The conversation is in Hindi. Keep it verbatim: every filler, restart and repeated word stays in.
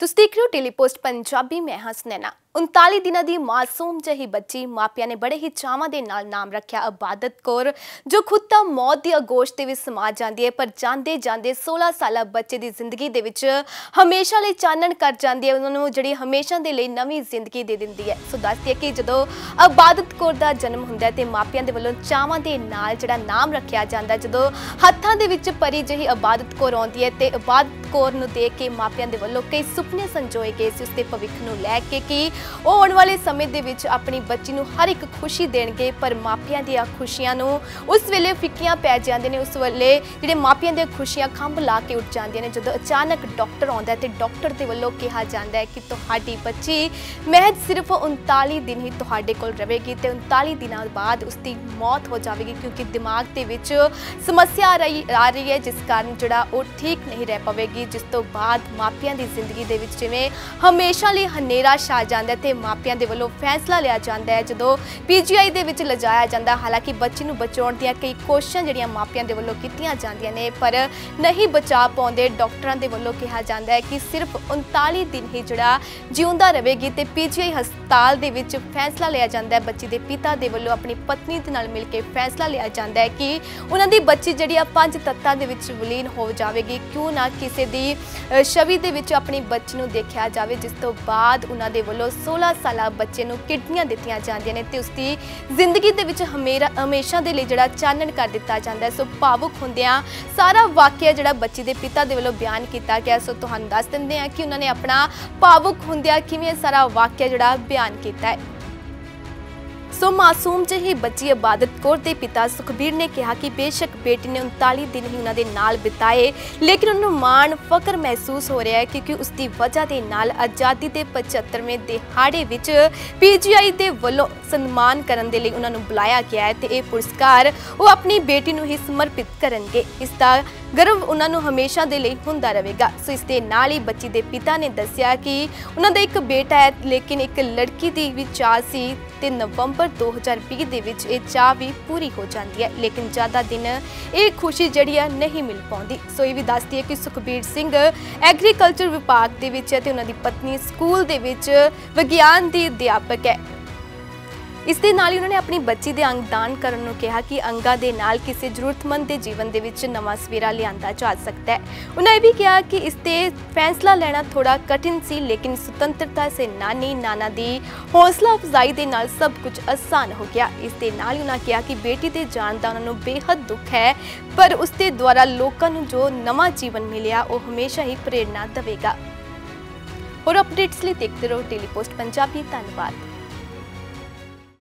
तुसी देख रहे हो डेली पोस्ट पंजाबी, मैं हां सुनैना। उनताली दिनों की मासूम जही बच्ची मापिया ने बड़े ही चावां दे नाल नाम रखिया अबादत कौर, जो खुद तो मौत की अगोश से भी समा जाती है, पर जाते जाते सोलह साल बच्चे की जिंदगी के हमेशा लिए चानन कर जाती है, उन्होंने जी हमेशा के लिए नवी जिंदगी दे दिंदी है। सो दसदी है कि जो अबादत कौर का जन्म होंदा है तो मापिया के वलों चावां दे नाल जिहड़ा नाम रखिया जाता है। जो हत्थां दे विच परी जी अबादत कौर आती है तो अबादत कौर नूं देख के मापिया के वलों कई सुपने संजोए गए सी उसके भविख नूं लै के कि ਉਹ ਆਉਣ ਵਾਲੇ ਸਮੇਂ ਦੇ ਵਿੱਚ ਆਪਣੀ ਬੱਚੀ ਨੂੰ ਹਰ ਇੱਕ ਖੁਸ਼ੀ ਦੇਣਗੇ। ਪਰ ਮਾਪਿਆਂ ਦੀਆਂ ਖੁਸ਼ੀਆਂ ਨੂੰ ਉਸ ਵੇਲੇ ਫਿੱਕੀਆਂ ਪੈ ਜਾਂਦੇ ਨੇ, ਉਸ ਵੇਲੇ ਜਿਹੜੇ ਮਾਪਿਆਂ ਦੀਆਂ ਖੁਸ਼ੀਆਂ ਖੰਭ ਲਾ ਕੇ ਉੱਡ ਜਾਂਦੀਆਂ ਨੇ, ਜਦੋਂ ਅਚਾਨਕ ਡਾਕਟਰ ਆਉਂਦਾ ਤੇ ਡਾਕਟਰ ਦੇ ਵੱਲੋਂ ਕਿਹਾ ਜਾਂਦਾ ਹੈ ਕਿ ਤੁਹਾਡੀ ਬੱਚੀ ਮਹਿਜ ਸਿਰਫ ਉਨਤਾਲੀ ਦਿਨ ਹੀ ਤੁਹਾਡੇ ਕੋਲ ਰਹੇਗੀ ਤੇ ਉਨਤਾਲੀ ਦਿਨਾਂ ਬਾਅਦ ਉਸਦੀ ਮੌਤ ਹੋ ਜਾਵੇਗੀ, ਕਿਉਂਕਿ ਦਿਮਾਗ ਦੇ ਵਿੱਚ ਸਮੱਸਿਆ ਆ ਰਹੀ ਹੈ, ਜਿਸ ਕਾਰਨ ਜਿਹੜਾ ਉਹ ਠੀਕ ਨਹੀਂ ਰਹਿ ਪਾਵੇਗੀ। ਜਿਸ ਤੋਂ ਬਾਅਦ ਮਾਪਿਆਂ ਦੀ ਜ਼ਿੰਦਗੀ ਦੇ ਵਿੱਚ ਜਿਵੇਂ ਹਮੇਸ਼ਾ ਲਈ ਹਨੇਰਾ ਛਾ ਜਾਂਦਾ ਤੇ ਮਾਪਿਆਂ ਦੇ ਵੱਲੋਂ ਫੈਸਲਾ ਲਿਆ ਜਾਂਦਾ ਹੈ, ਜਦੋਂ ਪੀਜੀਆਈ ਦੇ ਵਿੱਚ ਲਿਜਾਇਆ ਜਾਂਦਾ। ਹਾਲਾਂਕਿ ਬੱਚੀ ਨੂੰ ਬਚਾਉਣ ਦੀਆਂ ਕਈ ਕੋਸ਼ਿਸ਼ਾਂ ਜਿਹੜੀਆਂ ਮਾਪਿਆਂ ਦੇ ਵੱਲੋਂ ਕੀਤੀਆਂ ਜਾਂਦੀਆਂ ਨੇ ਪਰ ਨਹੀਂ ਬਚਾ ਪਾਉਂਦੇ। ਡਾਕਟਰਾਂ ਦੇ ਵੱਲੋਂ ਕਿਹਾ ਜਾਂਦਾ ਹੈ ਕਿ ਸਿਰਫ ਉਨਤਾਲੀ ਦਿਨ ਹੀ ਜਿਹੜਾ ਜਿਉਂਦਾ ਰਹੇਗੀ ਤੇ ਪੀਜੀਆਈ ਹਸਪਤਾਲ ਦੇ ਵਿੱਚ ਫੈਸਲਾ ਲਿਆ ਜਾਂਦਾ ਹੈ। ਬੱਚੀ ਦੇ ਪਿਤਾ ਦੇ ਵੱਲੋਂ ਆਪਣੀ ਪਤਨੀ ਦੇ ਨਾਲ ਮਿਲ ਕੇ ਫੈਸਲਾ ਲਿਆ ਜਾਂਦਾ ਹੈ ਕਿ ਉਹਨਾਂ ਦੀ ਬੱਚੀ ਜਿਹੜੀ ਆ ਪੰਜ ਤੱਤਾਂ ਦੇ ਵਿੱਚ ਵਿਲੀਨ ਹੋ ਜਾਵੇਗੀ, ਕਿਉਂ ਨਾ ਕਿਸੇ ਦੀ ਛਵੀ ਦੇ ਵਿੱਚ ਆਪਣੀ ਬੱਚੀ ਨੂੰ ਦੇਖਿਆ ਜਾਵੇ। ਜਿਸ ਤੋਂ ਬਾਅਦ ਉਹਨਾਂ ਦੇ ਵੱਲੋਂ सोलह साल बच्चे को किडनियां दित्तियां जांदियां ने ते उसकी जिंदगी दे विच हमेशा हमेशा दे लई जिहड़ा चानन कर दिता जाता है। सो भावुक होंदियां सारा वाकिया जिहड़ा बच्ची दे पिता दे वल्लों बयान किया गया। सो तुहानूं दस दिंदे हां कि उन्होंने अपना भावुक होंदियां किवें सारा वाकिया जिहड़ा बयान किया है। सो मासूम जही बच्ची अबादत कौर के पिता सुखबीर ने कहा कि बेशक बेटी ने उनताली दिन ही उन्होंने नाल बिताए, लेकिन उन्होंने माण फकर महसूस हो रहा है क्योंकि उसकी वजह के नाल आज़ादी के पचहत्तरवें दिहाड़े विच पीजीआई के वलों सन्मान करन दे लई उन्होंने बुलाया गया है तो यह पुरस्कार वो अपनी बेटी नूं ही समर्पित करनगे। इसका गर्व उन्होंने हमेशा के लिए होंदा रहेगा। सो इस दे नाल ही बच्ची के पिता ने दस्सिया कि उन्हों का एक बेटा है लेकिन एक लड़की की भी चाह सी ते नवंबर दो हज़ार भी दे विच ये चाह भी पूरी हो जाती है, लेकिन ज़्यादा दिन ये खुशी जड़ी नहीं मिल पाती। सो ये भी दसदी है कि सुखबीर सिंह एग्रीकल्चर विभाग के विच है ते उन्होंने पत्नी स्कूल के विच विज्ञान की अध्यापक है। इस दे नाल ही उन्होंने अपनी बच्ची के अंग दान करन नूं कहा कि अंगा दे नाल किसी जरूरतमंद के जीवन दे विच नवां सवेरा लिआंदा जा सकता है। उन्होंने यह भी कहा कि इस ते फैसला लेना थोड़ा कठिन सी, लेकिन सुतंत्रता से नानी नाना दी हौसला अफजाई दे नाल सब कुछ आसान हो गया। इस दे नाल ही उन्होंने कहा कि बेटी दे जाण दा उन्हां नूं बेहद दुख है, पर उसके द्वारा लोकां नूं जो नवां जीवन मिलिया वो हमेशा ही प्रेरणा देगा। और अपडेट्स लिए देखते रहो डेली पोस्ट पंजाबी। धन्यवाद।